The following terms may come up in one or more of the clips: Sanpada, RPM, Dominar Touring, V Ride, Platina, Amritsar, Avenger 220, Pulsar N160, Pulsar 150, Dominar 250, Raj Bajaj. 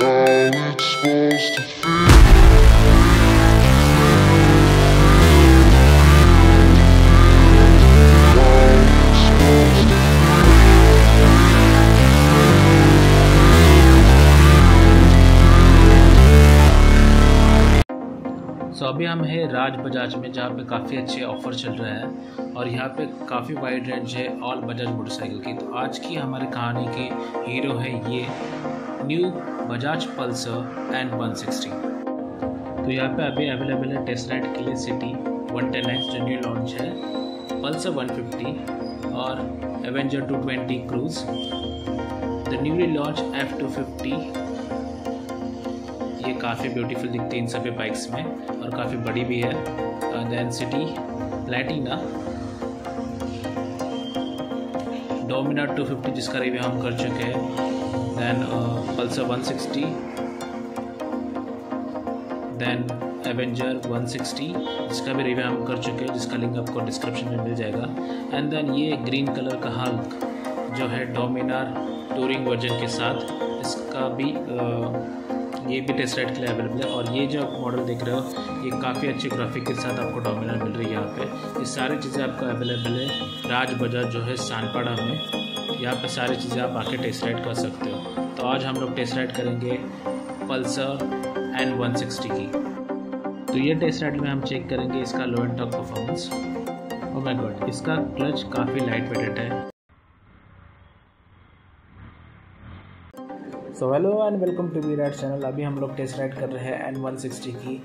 How it's supposed to feel. तो अभी हम हैं राज बजाज में, जहाँ पे काफ़ी अच्छे ऑफ़र चल रहे हैं और यहाँ पे काफ़ी वाइड रेंज है ऑल बजाज मोटरसाइकिल की। तो आज की हमारी कहानी के हीरो है ये न्यू बजाज पल्सर N160। तो यहाँ पे अभी अवेलेबल है टेस्ट राइड के लिए सिटी 110X जो न्यू लॉन्च है, पल्सर 150 और Avenger 220 cruise, the newly launch F250। ये काफ़ी ब्यूटीफुल दिखती है इन सभी बाइक्स में और काफ़ी बड़ी भी है। दैन सिटी प्लैटिना, डोमिनार 250 जिसका रिव्यू हम कर चुके हैं, दैन पल्सर 160, दैन एवेंजर 160 जिसका भी रिव्यू हम कर चुके हैं, जिसका लिंक आपको डिस्क्रिप्शन में मिल जाएगा। एंड देन ये ग्रीन कलर का हल्क जो है डोमिनार टूरिंग वर्जन के साथ, इसका भी ये भी टेस्ट राइड के लिए अवेलेबल है। और ये जो आप मॉडल देख रहे हो ये काफ़ी अच्छे ग्राफिक के साथ आपको डोमिनार मिल रही है। यहाँ पे ये सारी चीज़ें आपको अवेलेबल है राज बजाज जो है सानपाड़ा में। यहाँ पे सारी चीज़ें आप आके टेस्ट राइड कर सकते हो। तो आज हम लोग टेस्ट राइड करेंगे पल्सर N160 की। तो ये टेस्ट राइड में हम चेक करेंगे इसका low and top performance. Oh my god, इसका क्लच काफ़ी लाइट वेटेड है। So hello and welcome to we ride channel. अभी हम लोग टेस्ट राइड कर रहे हैं N160 की।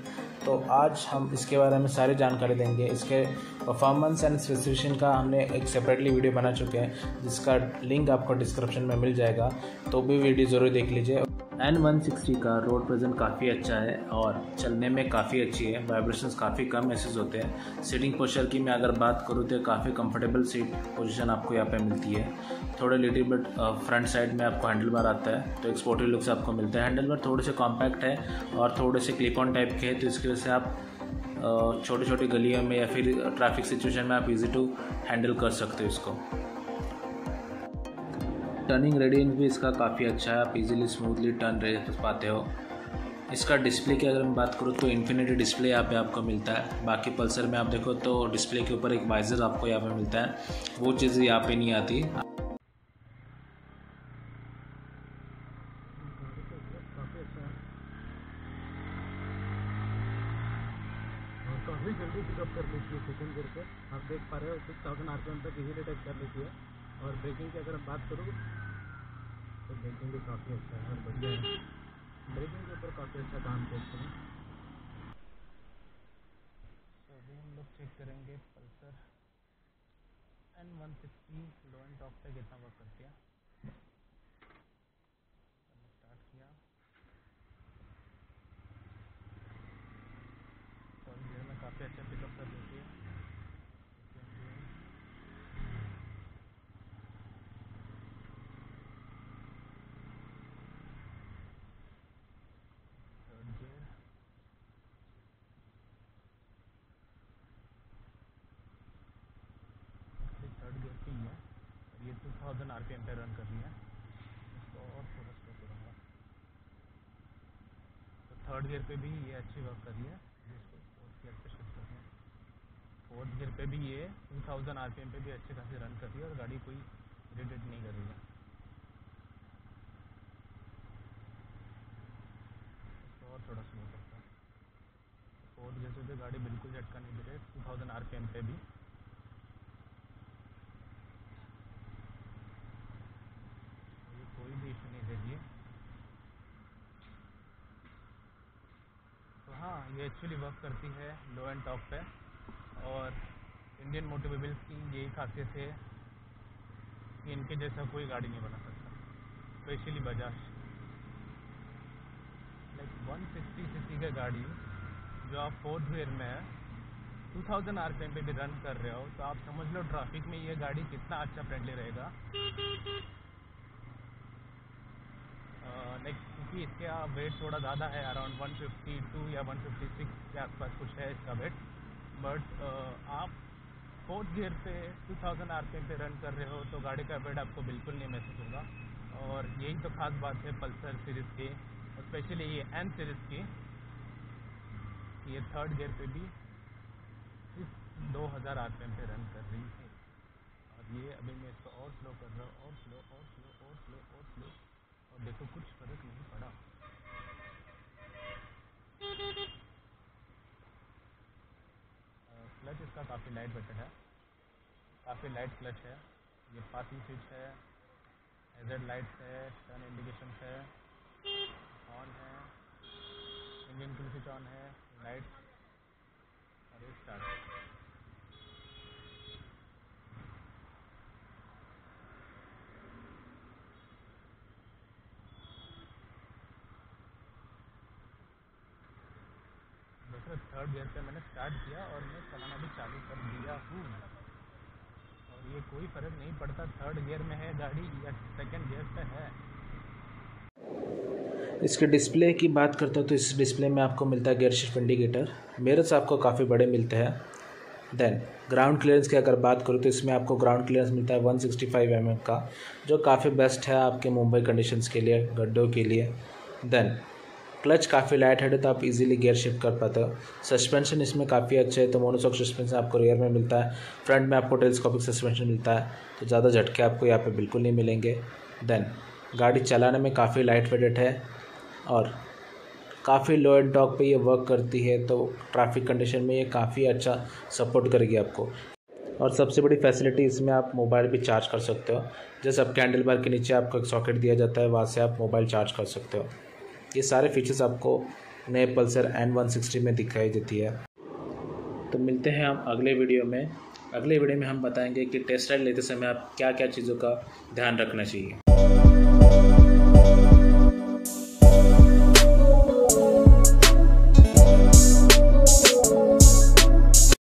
तो आज हम इसके बारे में सारी जानकारी देंगे। इसके परफॉर्मेंस एंड स्पेसिफिकेशन का हमने एक सेपरेटली वीडियो बना चुके हैं, जिसका लिंक आपको डिस्क्रिप्शन में मिल जाएगा। तो भी वीडियो ज़रूर देख लीजिए। N160 का रोड प्रेजेंट काफ़ी अच्छा है और चलने में काफ़ी अच्छी है। वाइब्रेशंस काफ़ी कम महसूस होते हैं। सीटिंग पोस्चर की मैं अगर बात करूँ तो काफ़ी कंफर्टेबल सीट पोजीशन आपको यहाँ पे मिलती है। थोड़े लिटिल बट फ्रंट साइड में आपको हैंडल बार आता है तो एक स्पोर्टी लुक्स आपको मिलता है। हैंडल बार थोड़े से कॉम्पैक्ट है और थोड़े से क्लिप ऑन टाइप के हैं, तो इसकी वजह से आप छोटी छोटी गलियों में या फिर ट्रैफिक सिचुएशन में आप ईजी टू हैंडल कर सकते हो इसको। टर्निंग रेडियंस भी इसका काफ़ी अच्छा है, आप इजीली स्मूथली टर्न रह पाते हो। इसका डिस्प्ले की अगर मैं बात करूँ तो इन्फिनिटी डिस्प्ले यहाँ पे आपको मिलता है। बाकी पल्सर में आप देखो तो डिस्प्ले के ऊपर एक वाइजर आपको यहाँ पे मिलता है, वो चीज़ यहाँ पे नहीं आती। आप देख पा रहे हो 6000 RPM तक इजीली टच कर लेती है। और ब्रेकिंग की अगर बात करूँ तो ब्रेकिंग भी काफ़ी अच्छा है और बढ़िया है। ब्रेकिंग के ऊपर काफ़ी अच्छा काम करते हैं। तो अभी हम लोग चेक करेंगे Pulsar N160 low and top पे कितना वर्क करती है। स्टार्ट किया और ये में काफ़ी अच्छा पिकअप कर देती है। ये 2000 RPM पे रन करनी है इसको और थोड़ा स्लो करूँगा। तो थर्ड गियर पे भी ये अच्छी वर्क कर रही है, इसको फोर्थ गियर पे शिफ्ट करते हैं। फोर्थ गियर पे भी ये 2000 RPM पे भी अच्छे खासी रन कर रही है और गाड़ी कोई रिडेट नहीं कर रही है। इसको और थोड़ा स्लो करता है। फोर्थ गियर से भी गाड़ी बिल्कुल झटका नहीं दे रही 2000 RPM पे भी। ये एक्चुअली वर्क करती है लो एंड टॉप पे और इंडियन मोटरवेबल्स की यही खासियत है कि इनके जैसा कोई गाड़ी नहीं बना सकता, स्पेशली बजाज। लाइक 160cc का गाड़ी जो आप फोर्थ गियर में 2000 RPM पे भी रन कर रहे हो, तो आप समझ लो ट्रैफिक में ये गाड़ी कितना अच्छा फ्रेंडली रहेगा। लाइक क्योंकि इसका वेट थोड़ा ज़्यादा है, अराउंड 152 या 156 के आसपास कुछ है इसका वेट। बट आप फोर्थ गियर पे 2000 RPM पे रन कर रहे हो तो गाड़ी का वेट आपको बिल्कुल नहीं महसूस होगा। और यही तो खास बात है पल्सर सीरीज़ के स्पेशली ये एम सीरीज की, ये थर्ड गियर पे भी इस 2000 RPM पे रन कर रही है। और ये अभी मैं इसको और स्लो कर रहा हूँ, और स्लो, और देखो कुछ फर्क नहीं पड़ा। क्लच इसका काफ़ी लाइट वेटेड है, काफ़ी लाइट क्लच है। ये पासिंग स्विच है, हैजर्ड लाइट्स है, टर्न इंडिकेशन है, ऑन है, इंजन क्लू स्विच ऑन है, लाइट्स और एक स्टार्ट। थर्ड गियर पे मैंने स्टार्ट किया और मैं चलाना भी चालू कर दिया हूँ, और ये कोई फर्क नहीं पड़ता थर्ड गियर में है गाड़ी या सेकंड गियर पे है। इसके डिस्प्ले की बात करता हूँ तो इस डिस्प्ले में आपको मिलता है गियर शिफ्ट इंडिकेटर, मिरर्स आपको काफ़ी बड़े मिलते हैं। देन ग्राउंड क्लियरेंस की अगर बात करूँ तो इसमें आपको ग्राउंड क्लियरेंस मिलता है 165 mm का, जो काफ़ी बेस्ट है आपके मुंबई कंडीशंस के लिए, गड्ढों के लिए। देन क्लच काफ़ी लाइट है तो आप इजीली गियर शिफ्ट कर पाते हो। सस्पेंशन इसमें काफ़ी अच्छा है, तो मोनोशॉक सस्पेंशन आपको रियर में मिलता है, फ्रंट में आपको टेलिस्कोपिक सस्पेंशन मिलता है, तो ज़्यादा झटके आपको यहाँ पे बिल्कुल नहीं मिलेंगे। देन गाड़ी चलाने में काफ़ी लाइट वेटेड है और काफ़ी लो एंड टॉर्क पे ये वर्क करती है, तो ट्रैफिक कंडीशन में ये काफ़ी अच्छा सपोर्ट करेगी आपको। और सबसे बड़ी फैसिलिटी इसमें आप मोबाइल भी चार्ज कर सकते हो, जैसे आपके हैंडल बार के नीचे आपको एक सॉकेट दिया जाता है, वहाँ से आप मोबाइल चार्ज कर सकते हो। ये सारे फीचर्स आपको नए पल्सर N160 में दिखाई देती है। तो मिलते हैं हम अगले वीडियो में। अगले वीडियो में हम बताएंगे कि टेस्ट राइड लेते समय आप क्या क्या चीज़ों का ध्यान रखना चाहिए।